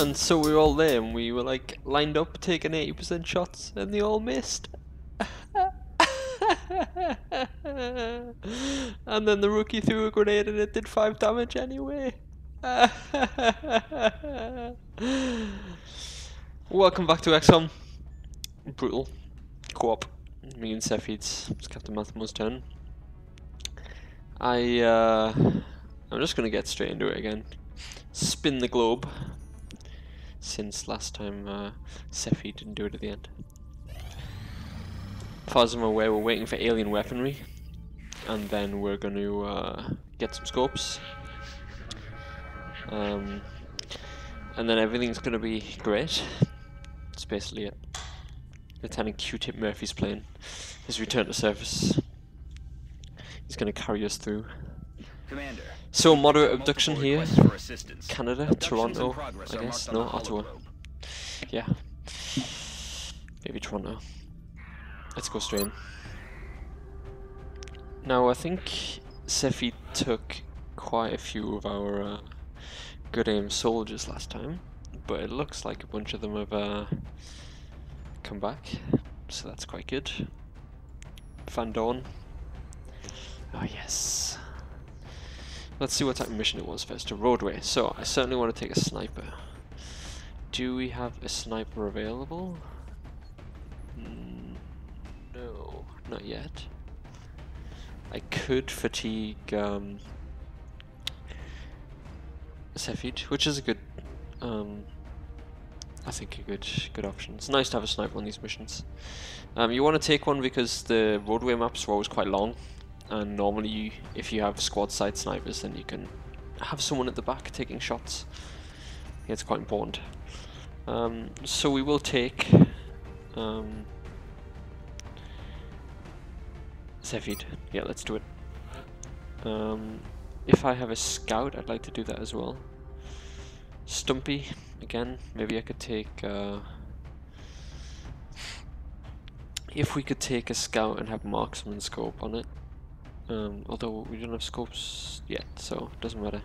And so we were all there and we were like lined up taking 80% shots and they all missed. And then the rookie threw a grenade and it did 5 damage anyway. Welcome back to XCOM. Brutal. Co-op. Me and Cepheids. It's Captain Mathmo's turn. I'm just gonna get straight into it again. Spin the globe. Since last time Cepheid didn't do it at the end. As far as I'm aware, we're waiting for alien weaponry, and then we're going to get some scopes, and then everything's going to be great. That's basically it. Lieutenant Q-Tip Murphy's plane has returned to service. He's going to carry us through. Commander, so moderate abduction here, Canada, Toronto, I guess, no, Ottawa. Yeah, maybe Toronto. Let's go straight in. Now I think Cepheid took quite a few of our good aim soldiers last time, but it looks like a bunch of them have come back, so that's quite good. Van Dorn. Oh yes. Let's see what type of mission it was first. A roadway. So I certainly want to take a sniper. Do we have a sniper available? Not yet. I could fatigue Cepheid, which is a good, I think a good option. It's nice to have a sniper on these missions. You want to take one because the roadway maps were always quite long, and normally if you have squad side snipers then you can have someone at the back taking shots. Yeah, it's quite important. So we will take Cepheid. Yeah, let's do it. If I have a scout, I'd like to do that as well. Stumpy, again, maybe I could take... if we could take a scout and have marksman scope on it. Although we don't have scopes yet, so it doesn't matter.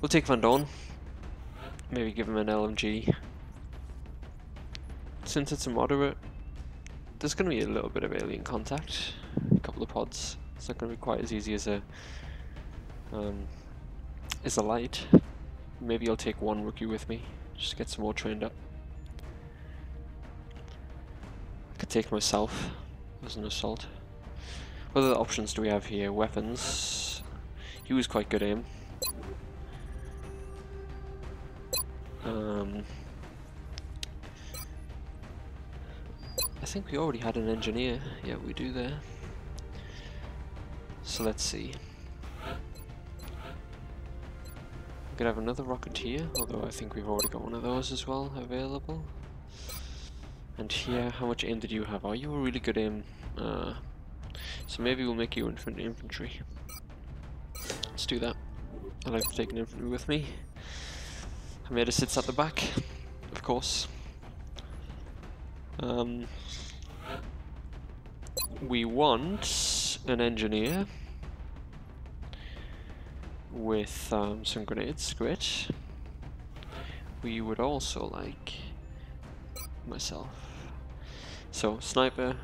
We'll take Van Dorn. Maybe give him an LMG. Since it's a moderate, there's going to be a little bit of alien contact, a couple of pods. It's not going to be quite as easy as a light. Maybe I'll take one rookie with me, just to get some more trained up. I could take myself as an assault. What other options do we have here? Weapons. He was quite good aim. I think we already had an engineer. Yeah, we do there. So let's see. We could have another rocketeer, although I think we've already got one of those as well available. And here, how much aim did you have? Are you a really good aim? So maybe we'll make you infantry. Let's do that. I'd like to take an infantry with me. Hamida sits at the back, of course. We want an engineer with some grenades, great. We would also like myself. So sniper,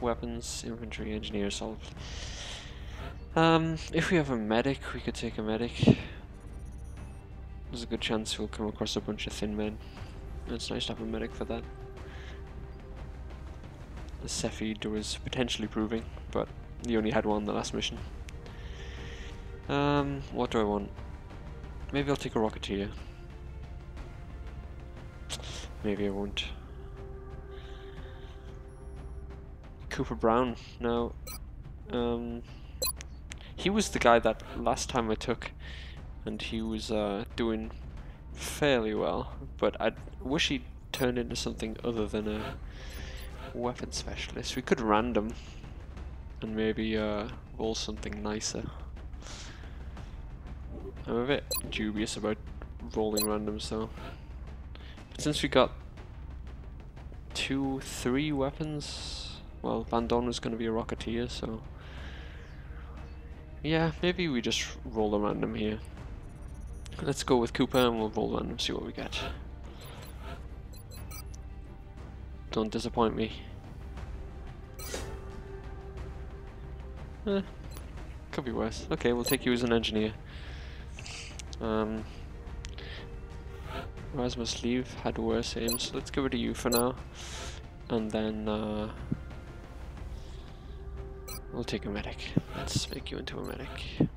weapons, infantry, engineer, assault. If we have a medic, we could take a medic. There's a good chance we'll come across a bunch of thin men. And it's nice to have a medic for that. The Cepheid was potentially proving, but he only had one the last mission. What do I want? Maybe I'll take a rocketeer. Maybe I won't. Cooper Brown. Now, he was the guy that last time I took, and he was doing fairly well. But I wish he turned into something other than a weapon specialist. We could random and maybe roll something nicer. I'm a bit dubious about rolling random, so. But since we got 2, 3 weapons, well, Van Dorn was going to be a rocketeer, so. Yeah, maybe we just roll a random here. Let's go with Cooper and we'll roll one and see what we get. Don't disappoint me. Eh, could be worse. Okay, we'll take you as an engineer. Rasmus leave, had worse aims. Let's give it to you for now. And then we'll take a medic. Let's make you into a medic.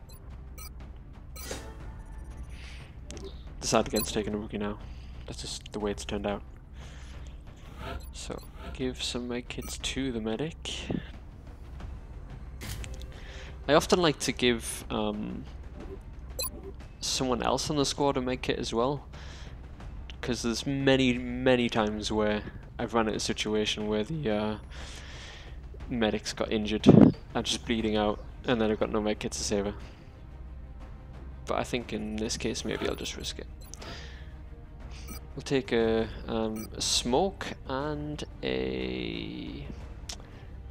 Decide against taking a rookie now. That's just the way it's turned out. So, give some med kits to the medic. I often like to give someone else on the squad a med kit as well, because there's many times where I've run into a situation where the medic's got injured and just bleeding out, and then I've got no med kit to save her. But I think in this case maybe I'll just risk it. We'll take a smoke and a...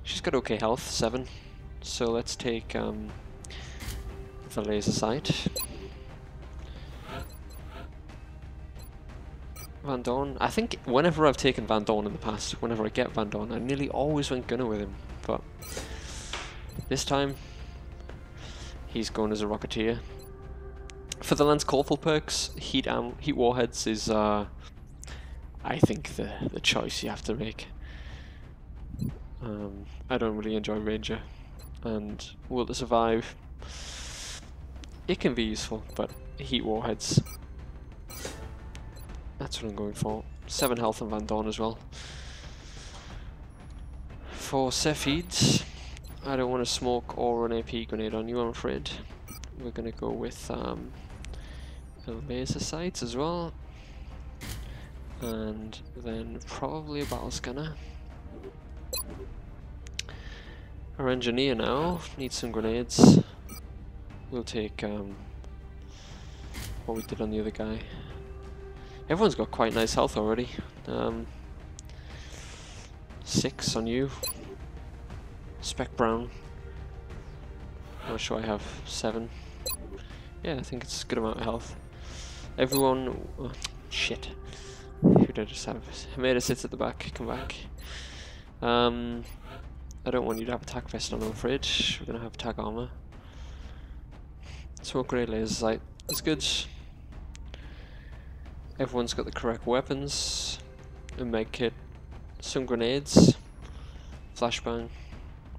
She's got okay health, 7. So let's take the laser sight. Van Dorn. I think whenever I've taken Van Dorn in the past, whenever I get Van Dorn, I nearly always went gunner with him. But this time, he's going as a rocketeer. For the Lance Corporal perks, heat warheads is, I think, the choice you have to make. I don't really enjoy Ranger, and Will to Survive, it can be useful, but heat warheads, that's what I'm going for. 7 health and Van Dorn as well. For Cepheid, I don't want to smoke or an AP grenade on you, I'm afraid. We're going to go with laser sights as well, and then probably a battle scanner. Our engineer now needs some grenades. We'll take what we did on the other guy. Everyone's got quite nice health already. 6 on you, Spec Brown. Not sure I have 7. Yeah, I think it's a good amount of health. Everyone... Oh, shit. Who did I just have? Hamida sits at the back. Come back. I don't want you to have attack vest on, I'm afraid. We're going to have attack armor. Smoke grenade, laser sight. That's good. Everyone's got the correct weapons. A med kit. Some grenades. Flashbang.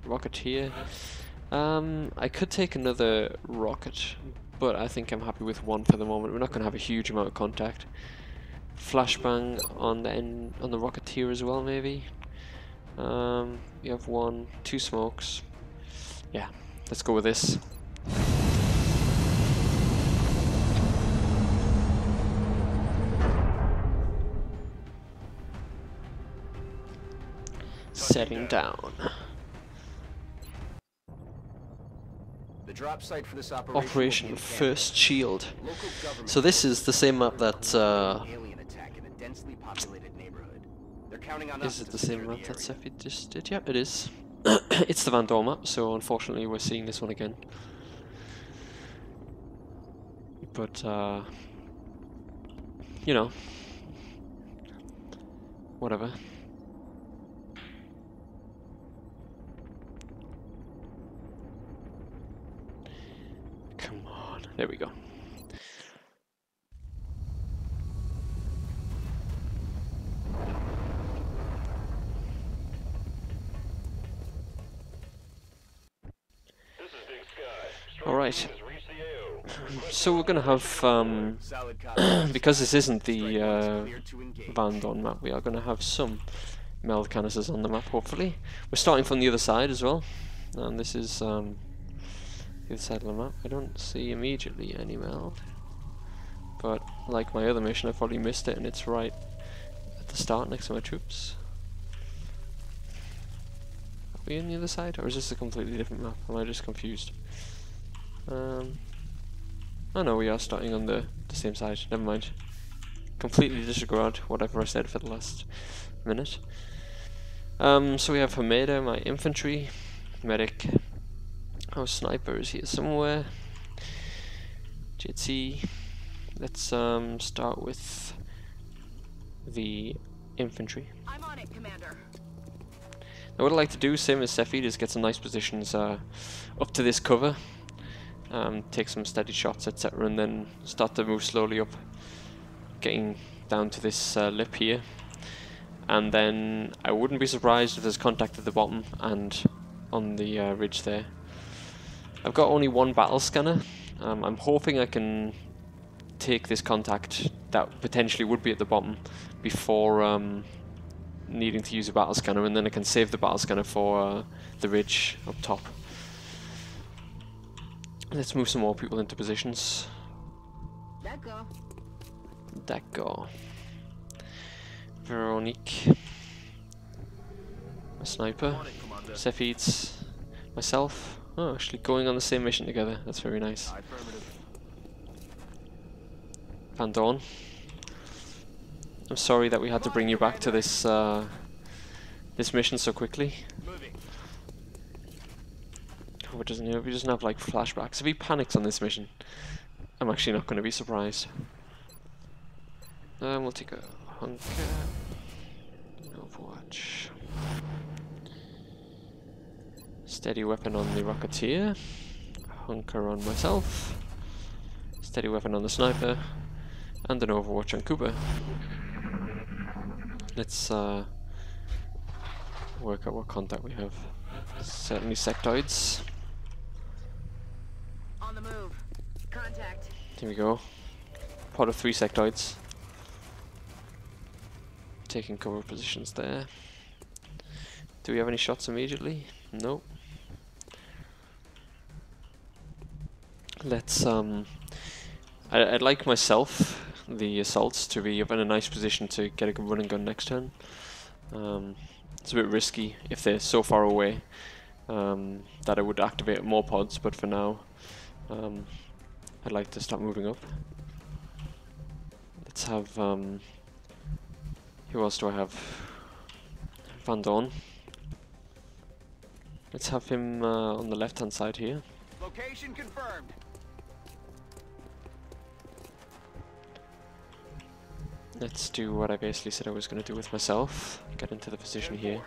Rocketeer. I could take another rocket, but I think I'm happy with 1 for the moment. We're not going to have a huge amount of contact. Flashbang on the rocketeer as well, maybe. You have 1, 2 smokes. Yeah, let's go with this. Setting down. Drop site for this operation First Shield. So this is the same map that is it the same map that Cepheid just did? Yeah, it is. It's the Van Dorn map, so unfortunately we're seeing this one again. But you know, whatever. There we go. All right. So we're gonna have because this isn't the Van Dorn map, we are gonna have some meld canisters on the map. Hopefully, we're starting from the other side as well, and this is. The side of the map. I don't see immediately any meld, but like my other mission, I probably missed it, and it's right at the start next to my troops. Are we on the other side, or is this a completely different map? Am I just confused? Oh no, we are starting on the same side. Never mind. Completely disregard whatever I said for the last minute. So we have Hamida, my infantry, medic. Our sniper is here somewhere. JT, Let's start with the infantry. I'm on it, Commander. Now, what I like to do, same as Cepheid, is get some nice positions up to this cover, take some steady shots, etc., and then start to move slowly up, getting down to this lip here. And then I wouldn't be surprised if there's contact at the bottom and on the ridge there. I've got only one battle scanner. I'm hoping I can take this contact that potentially would be at the bottom before needing to use a battle scanner, and then I can save the battle scanner for the ridge up top. Let's move some more people into positions. D'accord. Veronique, my sniper, Cepheid, myself. Oh, actually going on the same mission together. That's very nice. Van Dorn, I'm sorry that we had to bring you back to this this mission so quickly. Hope it doesn't, if he doesn't have like flashbacks, if he panics on this mission, I'm actually not going to be surprised. We'll take a hunker, Overwatch. Steady weapon on the Rocketeer, hunker on myself, steady weapon on the sniper, and an Overwatch on Cooper. Let's work out what contact we have. Certainly sectoids. On the move. Contact. Here we go. Pot of 3 sectoids. Taking cover positions there. Do we have any shots immediately? No. Let's I'd like myself, the assaults, to be in a nice position to get a running gun next turn. It's a bit risky if they're so far away that I would activate more pods, but for now I'd like to start moving up. Let's have who else do I have? Van Dorn. Let's have him on the left hand side here. Location confirmed. Let's do what I basically said I was going to do with myself. Get into the position here.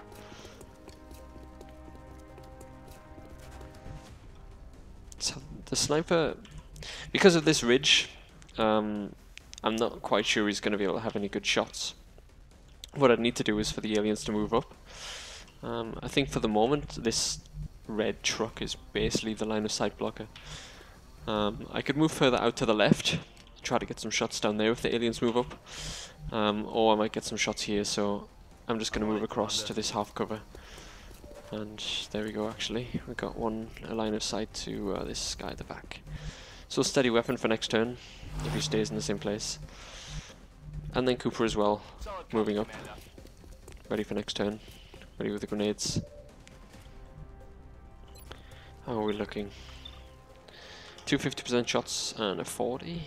So the sniper, because of this ridge, I'm not quite sure he's going to be able to have any good shots. What I'd need to do is for the aliens to move up. I think for the moment this red truck is basically the line of sight blocker. I could move further out to the left, try to get some shots down there if the aliens move up, or I might get some shots here, so I'm just going to move across to this half cover. And there we go. Actually, we got a line of sight to this guy at the back. So steady weapon for next turn if he stays in the same place. And then Cooper as well, moving up, ready for next turn, ready with the grenades. How are we looking? 250% shots and a 40.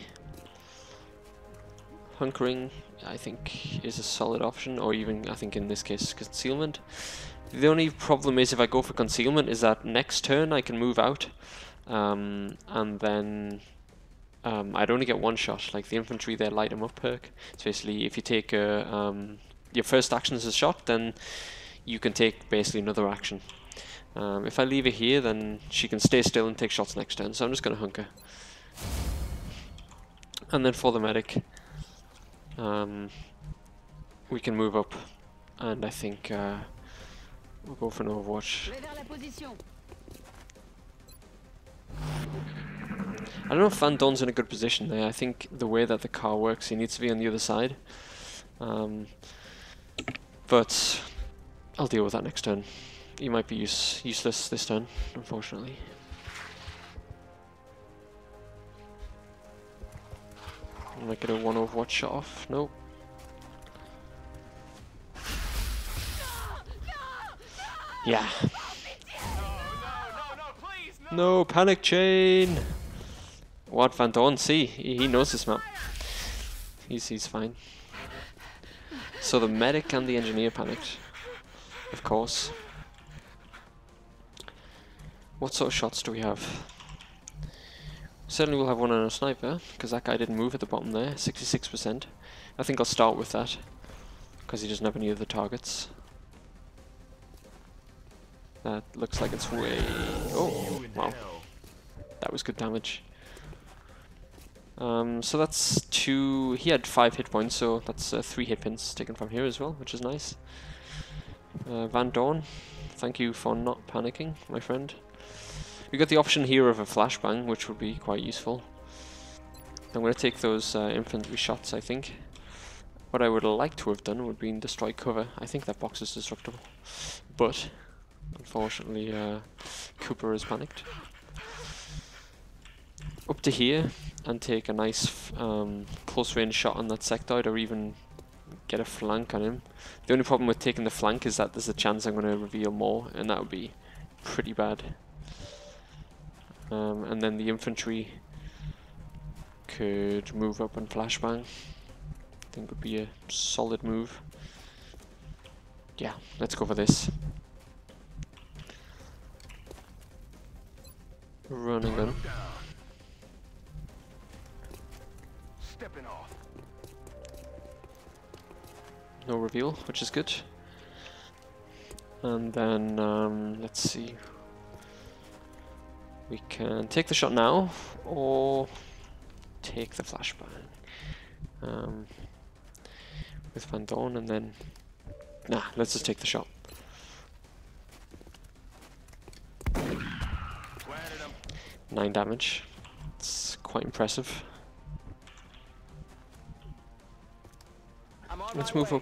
Hunkering, I think, is a solid option, or even, I think in this case, concealment. The only problem is if I go for concealment is that next turn I can move out, and then I'd only get one shot. Like the infantry, their light 'em up perk. It's basically if you take your first action as a shot, then you can take basically another action. If I leave her here, then she can stay still and take shots next turn, so I'm just going to hunker. And then for the medic, we can move up, and I think we'll go for an Overwatch. I don't know if Van Dorn's in a good position there. I think the way that the car works, he needs to be on the other side. But I'll deal with that next turn. He might be useless this turn, unfortunately. I might get a one Overwatch shot off. Nope. Yeah. No, panic chain! What Van Dorn? See, he knows this map. He's fine. So the medic and the engineer panicked. Of course. What sort of shots do we have? Certainly we'll have one on a sniper, because that guy didn't move at the bottom there, 66%. I think I'll start with that, because he doesn't have any other targets. That looks like it's way... Oh, wow. That was good damage. So that's two... He had 5 hit points, so that's 3 hit pins taken from here as well, which is nice. Van Dorn, thank you for not panicking, my friend. We got the option here of a flashbang, which would be quite useful. I'm going to take those infantry shots, I think. What I would like to have done would be destroy cover. I think that box is destructible, but unfortunately Cooper is panicked. Up to here and take a nice close range shot on that sectoid, or even get a flank on him. The only problem with taking the flank is that there's a chance I'm going to reveal more, and that would be pretty bad. And then the infantry could move up and flashbang. I think would be a solid move. Yeah, let's go for this. Run and gun. No reveal, which is good. And then let's see. We can take the shot now, or take the flashbang with Van Dorn, and then... Nah, let's just take the shot. Planted him. 9 damage. It's quite impressive. Let's move up,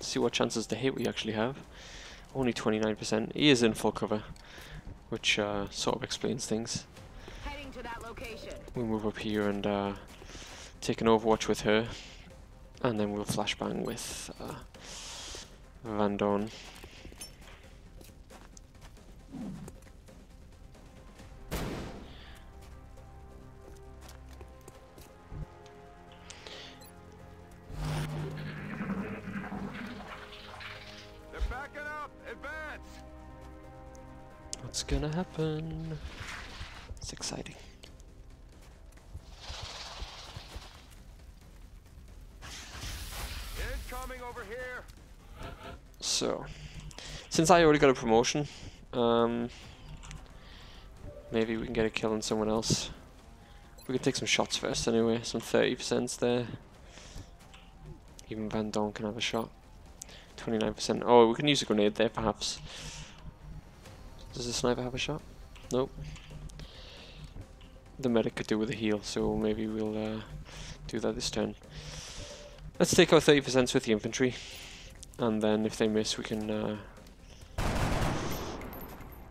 see what chances to hit we actually have. Only 29%. He is in full cover, which sort of explains things. To that location. We move up here and take an overwatch with her, and then we'll flashbang with Van Dorn. They're backing up! Advance! What's gonna happen? It's exciting. Incoming over here. So, since I already got a promotion, maybe we can get a kill on someone else. We can take some shots first anyway, some 30% there. Even Van Dorn can have a shot. 29%. Oh, we can use a grenade there perhaps. Does the sniper have a shot? Nope. The medic could do with a heal, so maybe we'll do that this turn. Let's take our 30% with the infantry, and then if they miss, we can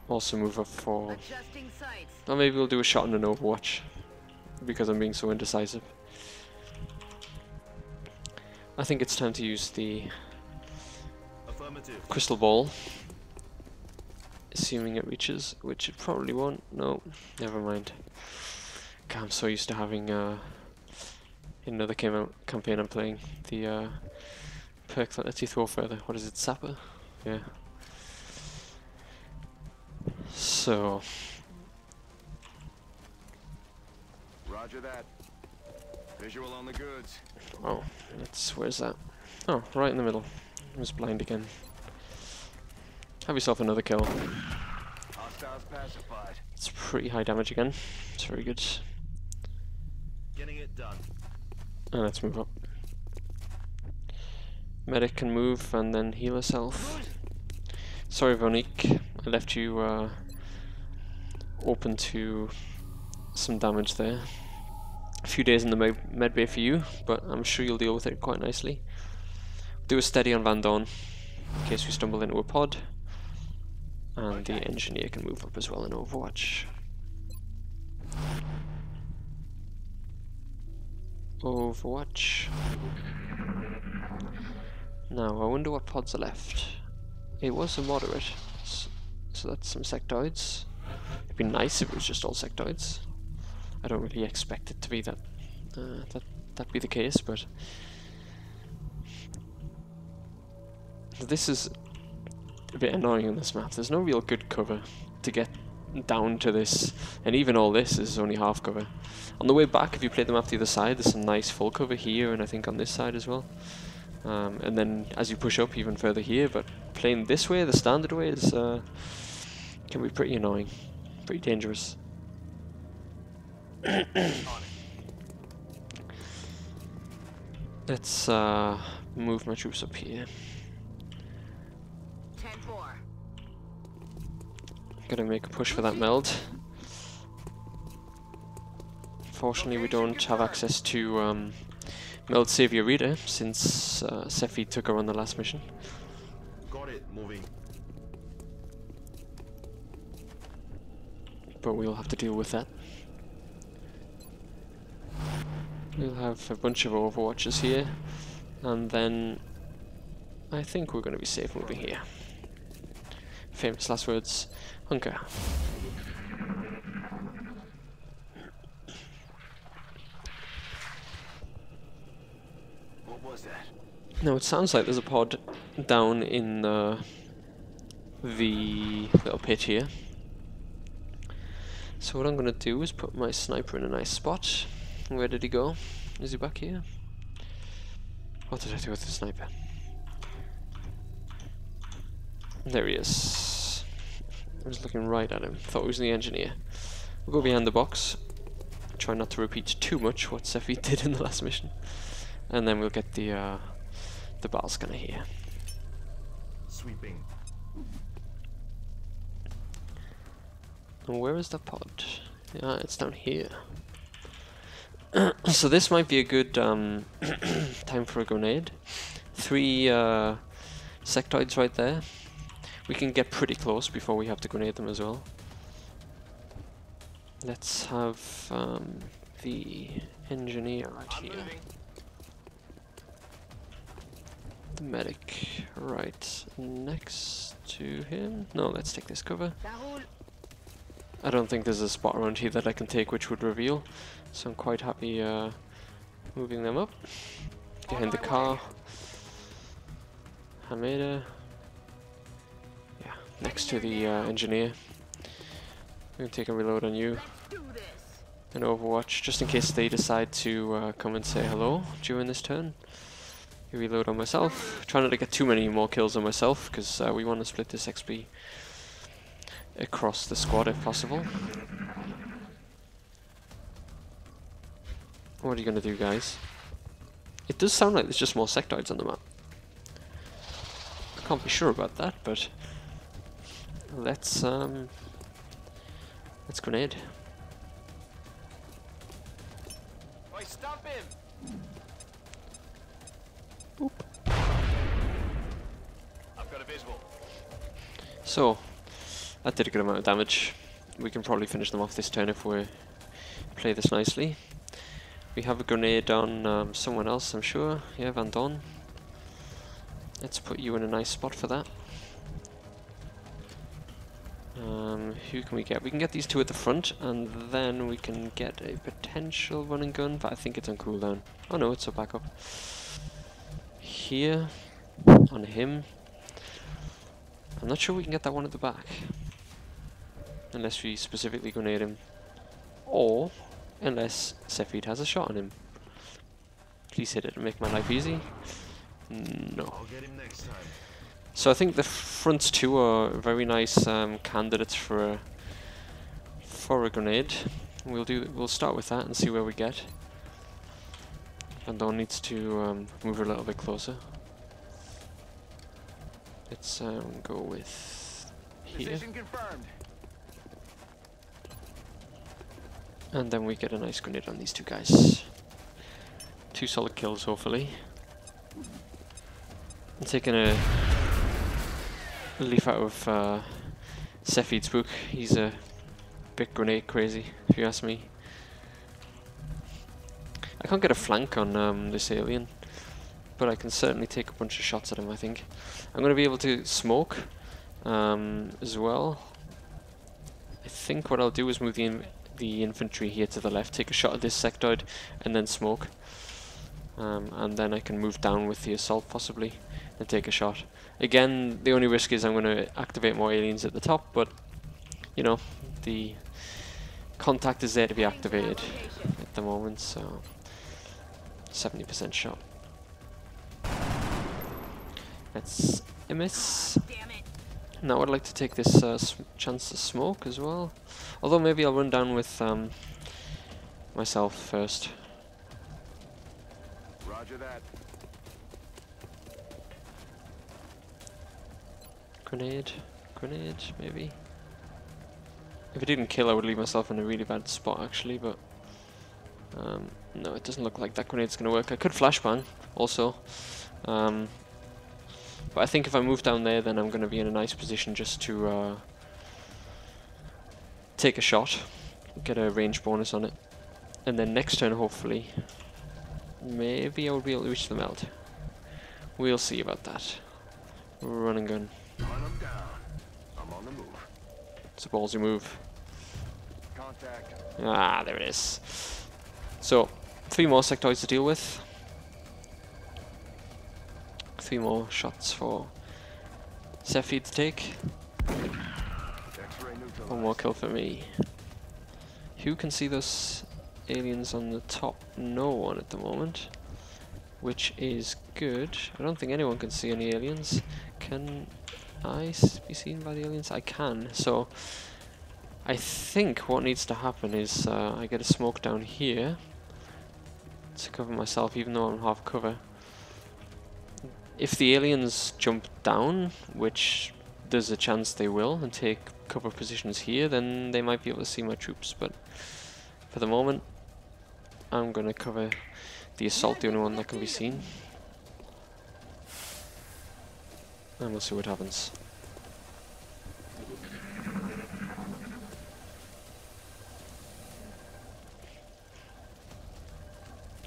also move up for... Or maybe we'll do a shot and an overwatch, because I'm being so indecisive. I think it's time to use the crystal ball. Assuming it reaches, which it probably won't. No, never mind. God, I'm so used to having another campaign I'm playing. The perk that lets you throw further. What is it, Sapper? Yeah. So. Roger that. Visual on the goods. Oh, let's. Where's that? Oh, right in the middle. I was blind again. Have yourself another kill. It's pretty high damage again. It's very good. Getting it done. And let's move up. Medic can move and then heal herself. Sorry, Veronique. I left you open to some damage there. A few days in the med bay for you, but I'm sure you'll deal with it quite nicely. Do a steady on Van Dorn in case we stumble into a pod. And the engineer can move up as well in Overwatch. Overwatch. Now, I wonder what pods are left. It was a moderate, so that's some sectoids. It'd be nice if it was just all sectoids. I don't really expect it to be that that be the case, but this is a bit annoying on this map. There's no real good cover to get down to this, and even all this is only half cover. On the way back, if you play the map to the other side, there's some nice full cover here, and I think on this side as well. And then as you push up even further here, but playing this way, the standard way, is can be pretty annoying, pretty dangerous. Let's move my troops up here. 10-4. Gotta make a push for that meld. Fortunately, we don't have access to meld Savior Rita since Cepheid took her on the last mission. Got it, moving. But we'll have to deal with that. We'll have a bunch of Overwatchers here, and then I think we're going to be safe moving here. Famous last words, hunker. What was that? Now it sounds like there's a pod down in the little pit here. So what I'm going to do is put my sniper in a nice spot. Where did he go? Is he back here? What did I do with the sniper? There he is. I was looking right at him. Thought he was the engineer. We'll go behind the box. Try not to repeat too much what Cepheid did in the last mission. And then we'll get the battle scanner here. Sweeping. And where is the pod? Yeah, it's down here. So this might be a good time for a grenade. 3 sectoids right there. We can get pretty close before we have to grenade them as well. Let's have the engineer right here. The medic right next to him. No, let's take this cover. I don't think there's a spot around here that I can take which would reveal. So I'm quite happy moving them up. Behind the car. Hamida. Yeah, next to the engineer. I'm going to take a reload on you. An overwatch, just in case they decide to come and say hello during this turn. You reload on myself. Try not to get too many more kills on myself, because we want to split this XP across the squad if possible. What are you going to do, guys? It does sound like there's just more sectoids on the map. I can't be sure about that, but let's grenade. I stomp him. Boop. I've got a visual. So that did a good amount of damage. We can probably finish them off this turn if we play this nicely. We have a grenade on someone else, I'm sure. Yeah, Van Dorn. Let's put you in a nice spot for that. Who can we get? We can get these two at the front, and then we can get a potential running gun, but I think it's on cooldown. Oh no, it's a backup. Here, on him. I'm not sure we can get that one at the back. Unless we specifically grenade him. Or unless Cepheid has a shot on him. Please hit it and make my life easy. No. I'll get him next time. So I think the front two are very nice candidates for a grenade. We'll start with that and see where we get. Van Dorn needs to move a little bit closer. Let's go with here. And then we get a nice grenade on these two guys. 2 solid kills, hopefully. I'm taking a leaf out of Cepheid's book. He's a bit grenade crazy, if you ask me. I can't get a flank on this alien, but I can certainly take a bunch of shots at him, I think. I'm going to be able to smoke as well. I think what I'll do is move the infantry here to the left, take a shot at this sectoid, and then smoke. And then I can move down with the assault, possibly, and take a shot. Again, the only risk is I'm going to activate more aliens at the top, but, you know, the contact is there to be activated at the moment, so 70% shot. That's a miss. Now I'd like to take this chance to smoke as well, although maybe I'll run down with myself first. Roger that. Grenade, maybe. If it didn't kill, I would leave myself in a really bad spot actually, but no, it doesn't look like that grenade's gonna work. I could flashbang also, but I think if I move down there, then I'm gonna be in a nice position just to take a shot, get a range bonus on it, and then next turn hopefully, maybe I will be able to reach the meld. We'll see about that. Run and gun. Run 'em down. I'm on the move. It's a ballsy move. Contact. Ah, there it is. So, 3 more sectoids to deal with. 3 more shots for Cepheid to take. 1 more kill for me. Who can see those aliens on the top? No one at the moment, which is good. I don't think anyone can see any aliens. Can I be seen by the aliens? I can. So I think what needs to happen is I get a smoke down here to cover myself, even though I'm half cover. If the aliens jump down, which there's a chance they will, and take cover positions here, then they might be able to see my troops, but for the moment I'm gonna cover the assault, the only one that can be seen. And we'll see what happens.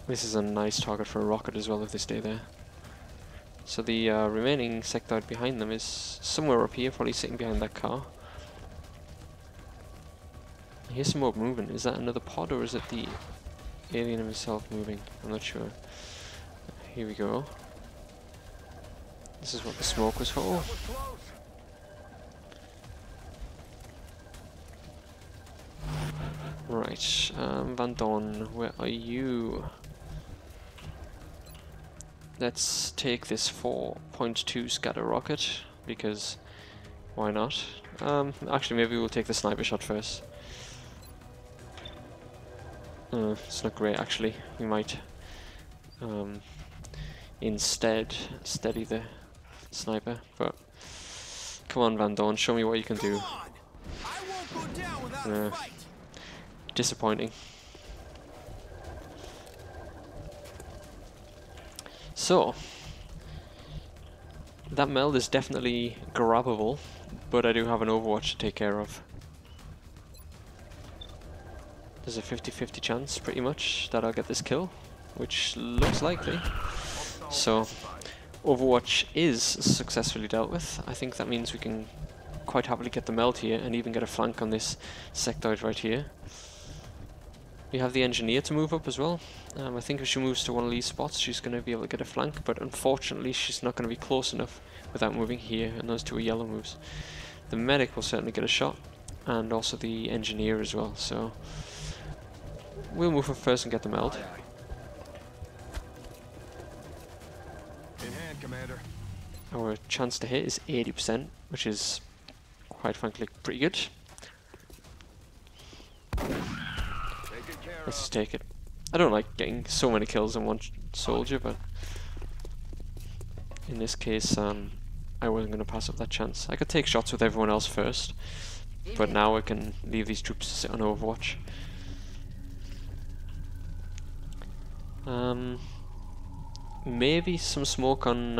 This is a nice target for a rocket as well if they stay there. So the remaining sectoid behind them is somewhere up here, probably sitting behind that car. Here's some more movement. Is that another pod or is it the alien himself moving? I'm not sure. Here we go. This is what the smoke was for. Right, Van Dorn, where are you? Let's take this 4.2 scatter rocket, because why not? Actually, maybe we'll take the sniper shot first. It's not great actually. We might instead steady the sniper, but come on Van Dorn, show me what you can do. Disappointing. So that meld is definitely grabbable, but I do have an overwatch to take care of. There's a 50-50 chance pretty much that I'll get this kill, which looks likely. So overwatch is successfully dealt with. I think that means we can quite happily get the meld here and even get a flank on this sectoid right here. We have the engineer to move up as well. I think if she moves to one of these spots she's going to be able to get a flank, but unfortunately she's not going to be close enough without moving here, and those two are yellow moves. The medic will certainly get a shot, and also the engineer as well, so we'll move up first and get the meld. Commander. Our chance to hit is 80%, which is quite frankly pretty good. Let's just take it. I don't like getting so many kills on one soldier, but in this case I wasn't going to pass up that chance. I could take shots with everyone else first, but now I can leave these troops to sit on overwatch. Maybe some smoke on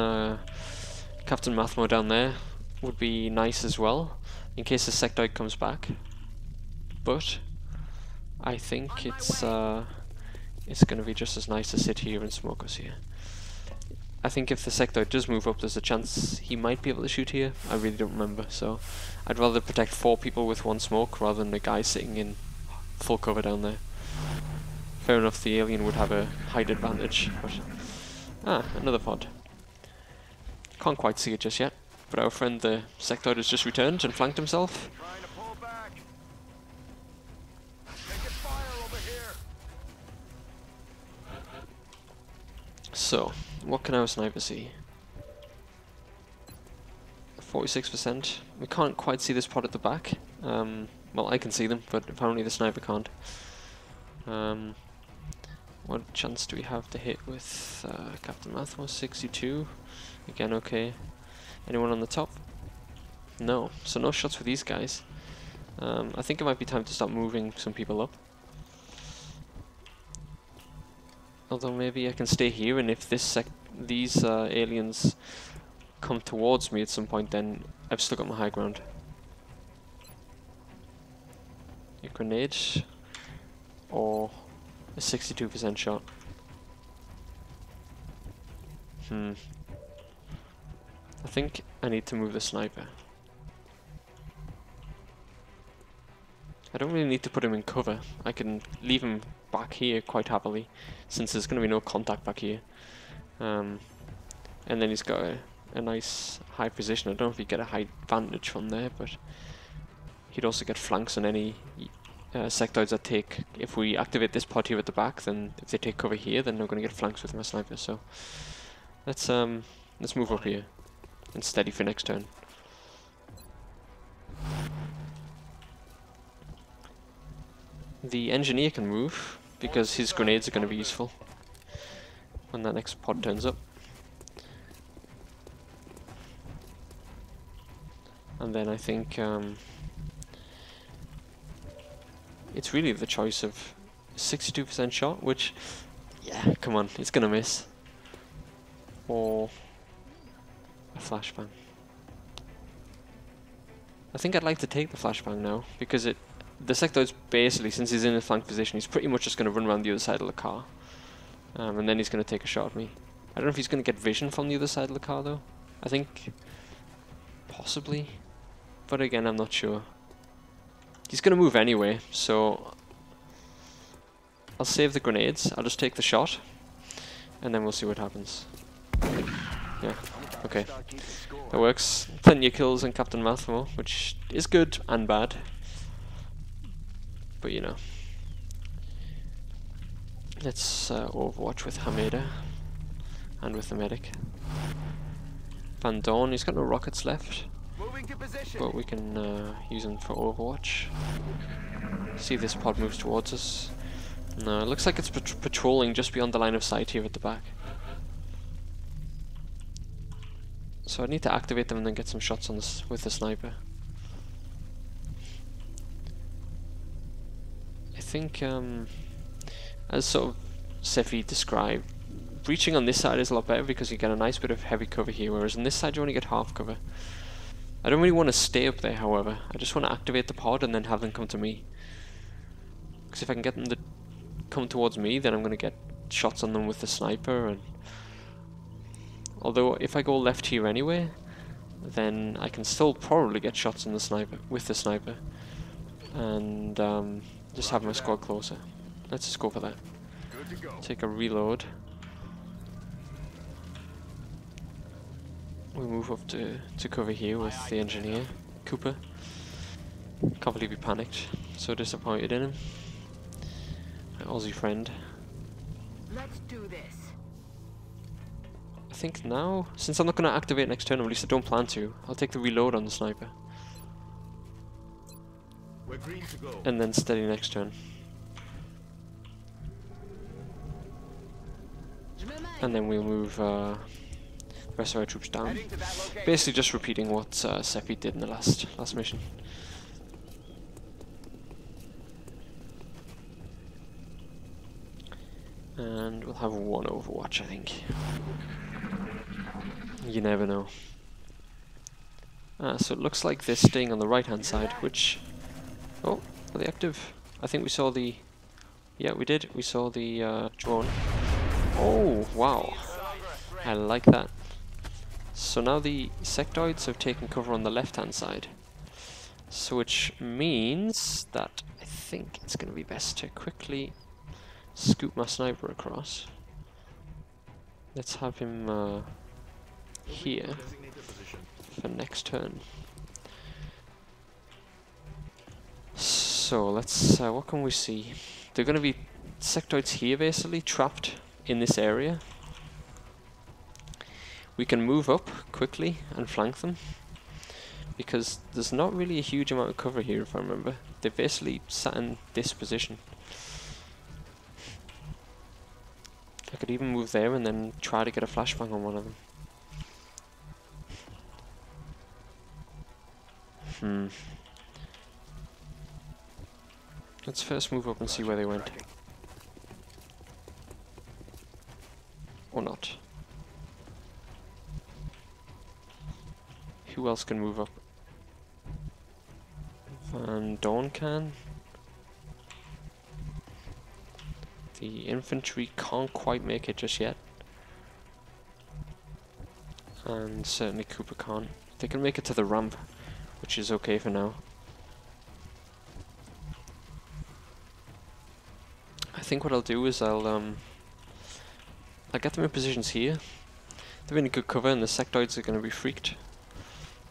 Captain Mathmo down there would be nice as well, in case the sectoid comes back. But I think it's going to be just as nice to sit here and smoke us here. I think if the sectoid does move up, there's a chance he might be able to shoot here. I really don't remember, so I'd rather protect 4 people with 1 smoke rather than the guy sitting in full cover down there. Fair enough, the alien would have a height advantage, but another pod. Can't quite see it just yet, but our friend the sectoid has just returned and flanked himself. Taking fire over here. So, what can our sniper see? 46%. We can't quite see this pod at the back. Well, I can see them, but apparently the sniper can't. What chance do we have to hit with Captain Mathmo? 62. Again, okay. Anyone on the top? No. So no shots for these guys. I think it might be time to start moving some people up. Although maybe I can stay here, and if this these aliens come towards me at some point, then I've still got my high ground. A grenade or a 62% shot. I think I need to move the sniper. I don't really need to put him in cover. I can leave him back here quite happily, since there's going to be no contact back here. And then he's got a nice high position. I don't know if he'd get a high vantage from there, but he'd also get flanks on any sectoids that take. If we activate this pod here at the back, then if they take cover here, then they're going to get flanks with my sniper. So let's move up here and steady for next turn. The engineer can move because his grenades are going to be useful when that next pod turns up. And then I think it's really the choice of 62% shot, which, yeah, come on, it's going to miss, or a flashbang. I think I'd like to take the flashbang now, because the sectoid's basically, since he's in a flank position, he's pretty much just going to run around the other side of the car, and then he's going to take a shot at me. I don't know if he's going to get vision from the other side of the car though. I think possibly, but again, I'm not sure. He's going to move anyway, so I'll save the grenades. I'll just take the shot, and then we'll see what happens. Yeah, okay, that works. Plenty of kills on Captain Mathmo, which is good and bad. But you know, let's overwatch with Hamida and with the medic. Van Dorn, he's got no rockets left, but we can use him for overwatch. See if this pod moves towards us. No, it looks like it's patrolling just beyond the line of sight here at the back. So I need to activate them and then get some shots on this with the sniper. I think, as sort of Cepheid described, breaching on this side is a lot better because you get a nice bit of heavy cover here, whereas on this side you only get half cover. I don't really want to stay up there, however. I just want to activate the pod and then have them come to me. Because if I can get them to come towards me, then I'm going to get shots on them with the sniper. And although if I go left here anyway, then I can still probably get shots on the sniper with the sniper. And just have my squad closer. Let's just go for that. Take a reload. We move up to cover here with the engineer, Cooper. Can't believe he panicked. So disappointed in him. My Aussie friend. Let's do this. I think now, since I'm not going to activate next turn, or at least I don't plan to, I'll take the reload on the sniper. We're green to go. And then steady next turn. And then we'll move the rest of our troops down. Basically just repeating what Cepheid did in the last mission. And we'll have one overwatch, I think. You never know. So it looks like they're staying on the right hand side, which... Oh, are they active? I think we saw the... Yeah, we did. We saw the drone. Oh, wow. I like that. So now the sectoids have taken cover on the left-hand side. So which means that I think it's going to be best to quickly scoop my sniper across. Let's have him here for next turn. So let's, what can we see? There are going to be sectoids here basically, trapped in this area. We can move up quickly and flank them, because there's not really a huge amount of cover here if I remember. They're basically sat in this position. I could even move there and then try to get a flashbang on one of them. Let's first move up and see where they went. Or not. Who else can move up? Van Dorn can. The infantry can't quite make it just yet. And certainly Cooper can't. They can make it to the ramp, which is okay for now. I think what I'll do is I'll get them in positions here. They're in a good cover and the sectoids are going to be freaked.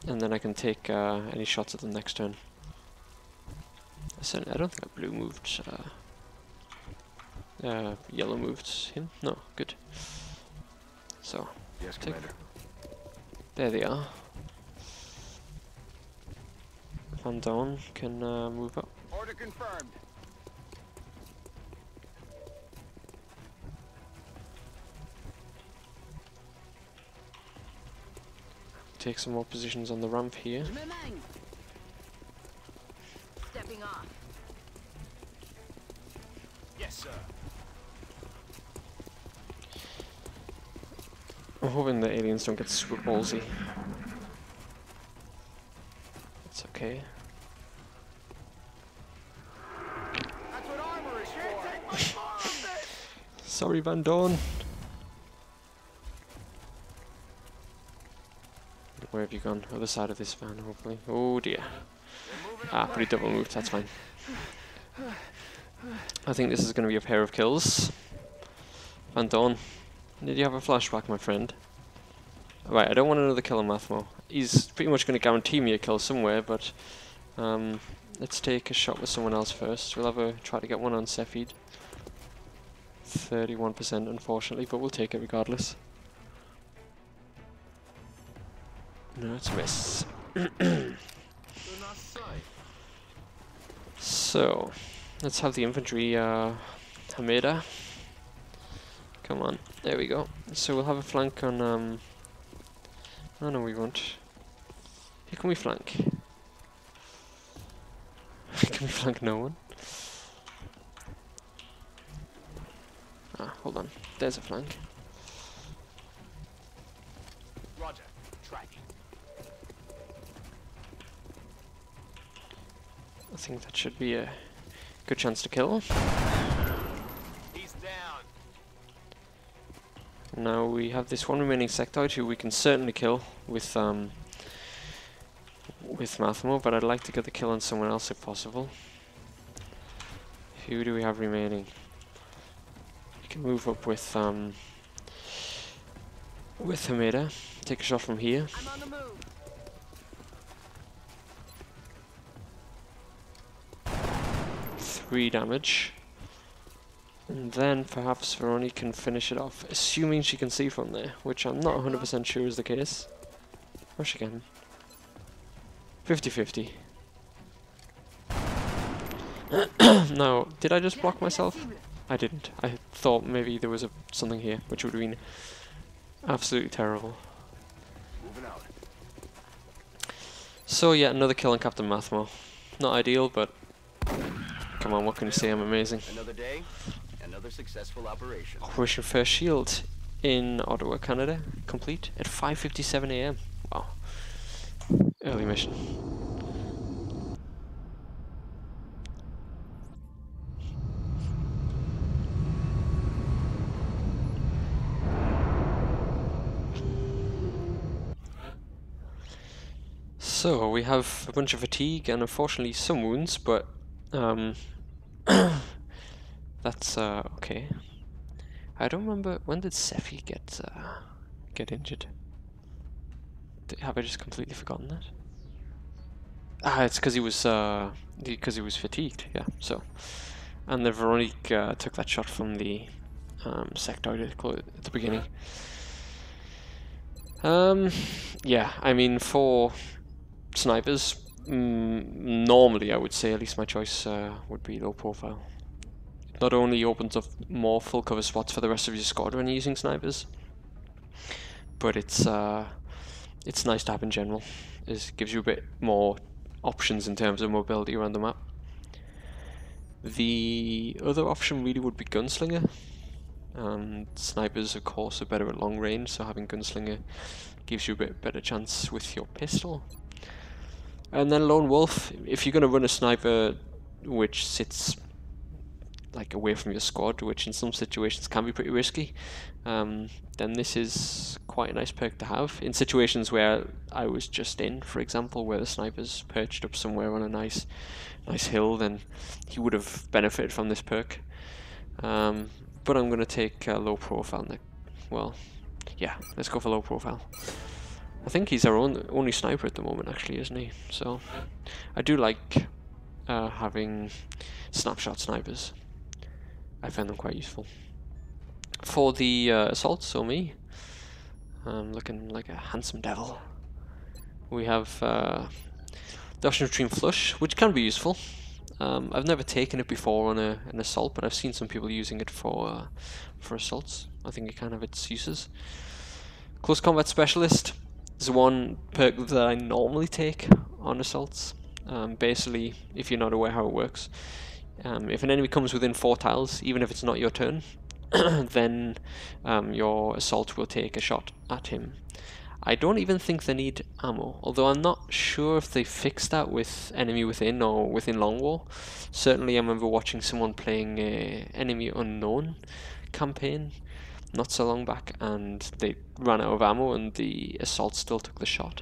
And then I can take any shots at them next turn. I don't think blue moved. Yellow moved him. No, good. So, yes, take. There they are. Van Dorn can move up. Order confirmed. Take some more positions on the ramp here. Stepping off. Yes, sir. I'm hoping the aliens don't get super ballsy. It's okay. That's what armor is for. Sorry, Van Dorn. Where have you gone? Other side of this van, hopefully. Oh dear. Pretty double move, that's fine. I think this is going to be a pair of kills. Van Dorn, did you have a flashback, my friend? Right, I don't want another kill on Mathmo. He's pretty much going to guarantee me a kill somewhere, but let's take a shot with someone else first. We'll have a try to get one on Cepheid. 31% unfortunately, but we'll take it regardless. No, it's a miss. So, let's have the infantry, Hamida. Come on, there we go. So we'll have a flank on, oh no, we won't. Who can we flank? Can we flank no one? Ah, hold on. There's a flank. Roger, tracking. I think that should be a good chance to kill. He's down. Now we have this one remaining sectoid who we can certainly kill with Mathmo, but I'd like to get the kill on someone else if possible. Who do we have remaining? We can move up with Hamida. Take a shot from here. I'm on the move. Three damage, and then perhaps Veronique can finish it off, assuming she can see from there, which I'm not 100% sure is the case. Or she can. 50-50. Now, did I just block myself? I didn't. I thought maybe there was something here, which would have been absolutely terrible. So yeah, another kill on Captain Mathmo. Not ideal, but come on, what can you say? I'm amazing. Another day, another successful operation. Operation First Shield in Ottawa, Canada, complete at 5:57 AM. Wow. Early mission. So, we have a bunch of fatigue and unfortunately some wounds, but that's okay. I don't remember, when did Cepheid get injured? Have I just completely forgotten that? Ah, it's because he was because he was fatigued, yeah, so. And the Veronique took that shot from the Sectoid at the beginning. Yeah, I mean, for snipers, normally I would say, at least my choice would be low profile. It not only opens up more full cover spots for the rest of your squad when you're using snipers, but it's nice to have in general. It gives you a bit more options in terms of mobility around the map. The other option really would be gunslinger. Snipers, of course, are better at long range, so having gunslinger gives you a bit better chance with your pistol. And then lone wolf, if you're going to run a sniper which sits like away from your squad, which in some situations can be pretty risky, then this is quite a nice perk to have. In situations where I was just in, for example, where the sniper's perched up somewhere on a nice hill, then he would have benefited from this perk. But I'm going to take low profile. Well, yeah, let's go for low profile. I think he's our only sniper at the moment, actually, isn't he? So I do like having snapshot snipers. I found them quite useful. For the assault, so me, I'm looking like a handsome devil. We have Dash and Retreat Flush, which can be useful. I've never taken it before on an assault, but I've seen some people using it for assaults. I think it can have its uses. Close Combat Specialist is one perk that I normally take on assaults. Basically, if you're not aware how it works, if an enemy comes within 4 tiles, even if it's not your turn, then your assault will take a shot at him. I don't even think they need ammo, although I'm not sure if they fixed that with Enemy Within or within Long War. Certainly I remember watching someone playing a Enemy Unknown campaign not so long back, and they ran out of ammo and the assault still took the shot.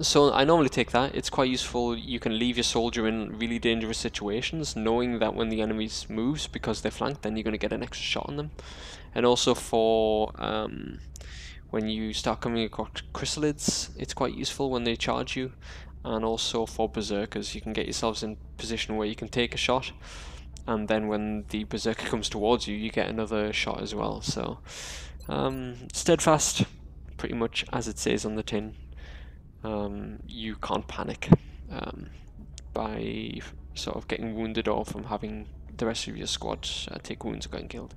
So I normally take that. It's quite useful. You can leave your soldier in really dangerous situations, knowing that when the enemy moves, because they're flanked, then you're going to get an extra shot on them. And also for when you start coming across Chrysalids, it's quite useful when they charge you. And also for Berserkers, you can get yourselves in a position where you can take a shot, and then when the Berserker comes towards you, you get another shot as well. So steadfast, pretty much as it says on the tin. You can't panic by sort of getting wounded or from having the rest of your squad take wounds or getting killed.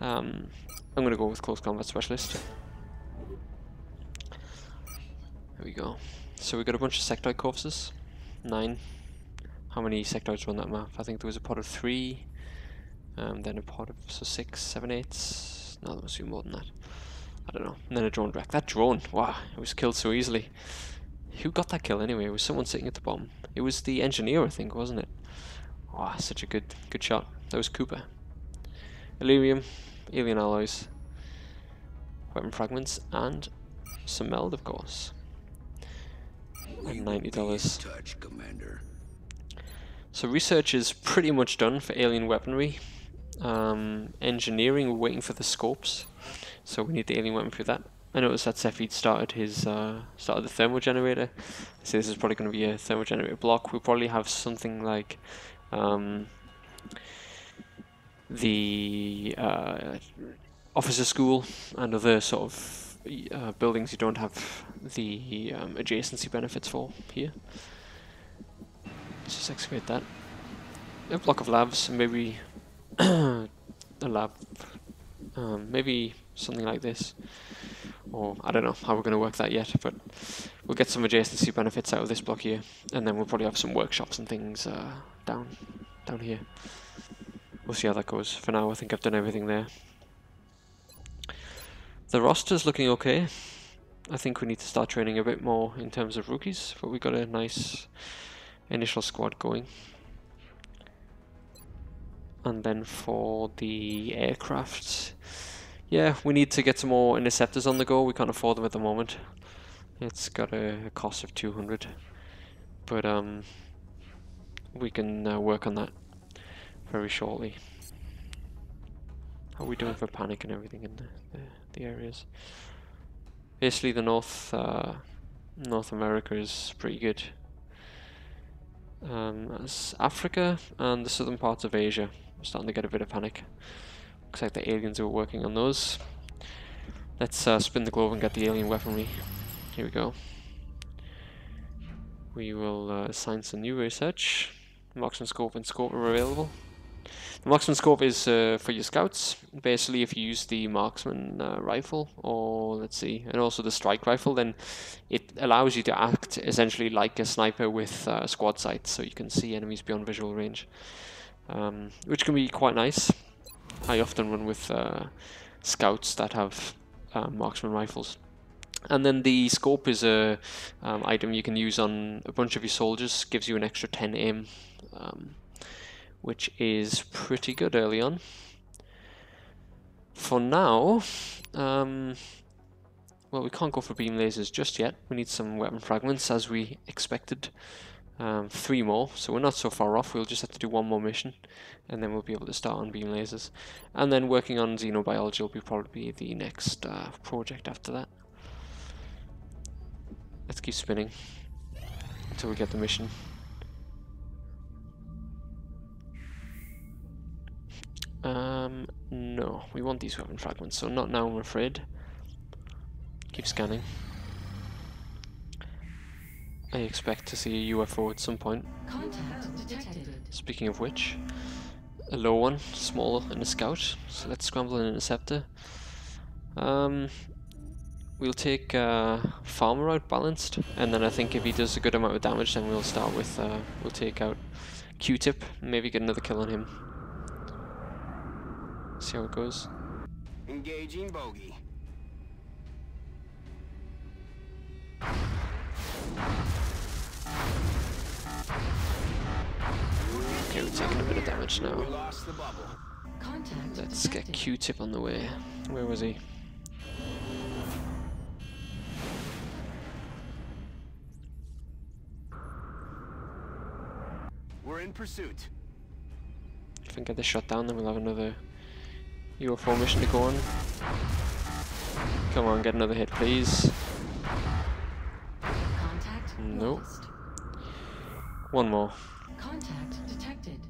I'm going to go with Close Combat Specialist. There we go. So we got a bunch of sectoid corpses. 9. How many sectoids were on that map? I think there was a pod of 3, then a pod of 6, 7, 8. No, there must be more than that. I don't know. And then a drone wreck. That drone, wow, it was killed so easily. Who got that kill anyway? It was someone sitting at the bomb. It was the engineer, I think, wasn't it? Wow, such a good shot. That was Cooper. Illyrium, alien alloys, weapon fragments, and some meld, of course. And $90. Touch, Commander. So research is pretty much done for alien weaponry. Engineering, we're waiting for the scopes. So we need the alien weapon for that. I noticed that Cepheid started the thermal generator. So this is probably going to be a thermal generator block. We'll probably have something like the officer school and other sort of buildings you don't have the adjacency benefits for here. Let's just excavate that. A block of labs, and maybe a lab. Maybe something like this, or I don't know how we're going to work that yet, but we'll get some adjacency benefits out of this block here, and then we'll probably have some workshops and things down here. We'll see how that goes. For now, I think I've done everything there. The roster's looking okay. I think we need to start training a bit more in terms of rookies, but we got a nice initial squad going. And then for the aircraft, yeah, we need to get some more interceptors on the go. We can't afford them at the moment. It's got a cost of 200, but we can work on that very shortly. How are we doing for panic and everything in the areas? Basically, the North America is pretty good. That's Africa and the southern parts of Asia. I'm starting to get a bit of panic. Looks like the aliens are working on those. Let's spin the globe and get the alien weaponry. Here we go. We will assign some new research. Marksman scope and scope are available. The marksman scope is for your scouts. Basically, if you use the marksman rifle, or let's see, and also the strike rifle, then it allows you to act essentially like a sniper with squad sights, so you can see enemies beyond visual range, which can be quite nice. I often run with scouts that have marksman rifles. And then the scope is a item you can use on a bunch of your soldiers. Gives you an extra 10 aim, which is pretty good early on. For now, well, we can't go for beam lasers just yet. We need some weapon fragments, as we expected. 3 more, so we're not so far off. We'll just have to do 1 more mission, and then we'll be able to start on beam lasers. And then working on xenobiology will be probably the next project after that. Let's keep spinning until we get the mission. No, we want these weapon fragments, so not now, I'm afraid. Keep scanning. I expect to see a UFO at some point. Contact detected. Speaking of which, a low one, small, and a scout. So let's scramble an interceptor. We'll take Farmer out balanced, and then I think if he does a good amount of damage, then we'll start with we'll take out Q-Tip, maybe get another kill on him. See how it goes. Engaging bogey. Okay, we're taking a bit of damage now. Let's get Q-Tip on the way. Where was he? We're in pursuit. If I can get this shot down, then we'll have another UFO mission to go on. Come on, get another hit, please. Contact nope. Lost. One more. Contact detected.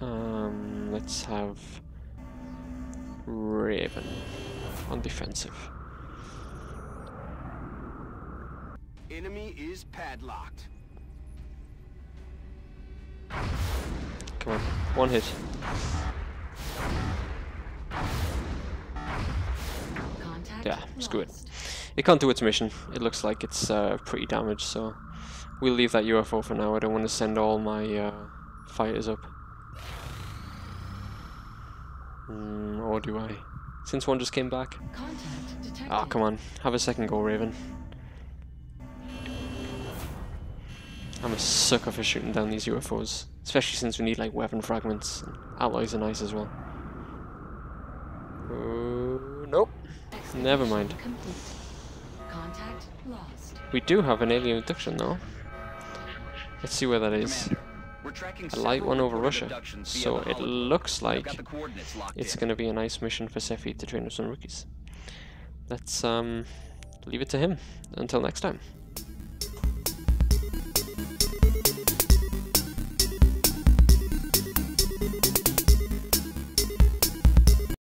Let's have Raven on defensive. Enemy is padlocked. Come on, one hit. Contact yeah, screw it. It can't do its mission. It looks like it's pretty damaged, so we'll leave that UFO for now. I don't want to send all my fighters up. Or do I? Since one just came back. Ah, come on. Have a second go, Raven. I'm a sucker for shooting down these UFOs, especially since we need like weapon fragments. Alloys are nice as well. Nope. Never mind. Contact lost. We do have an alien abduction though. Let's see where that is. A light one over Russia. So it looks like it's going to be a nice mission for Cepheid to train up some rookies. Let's leave it to him. Until next time.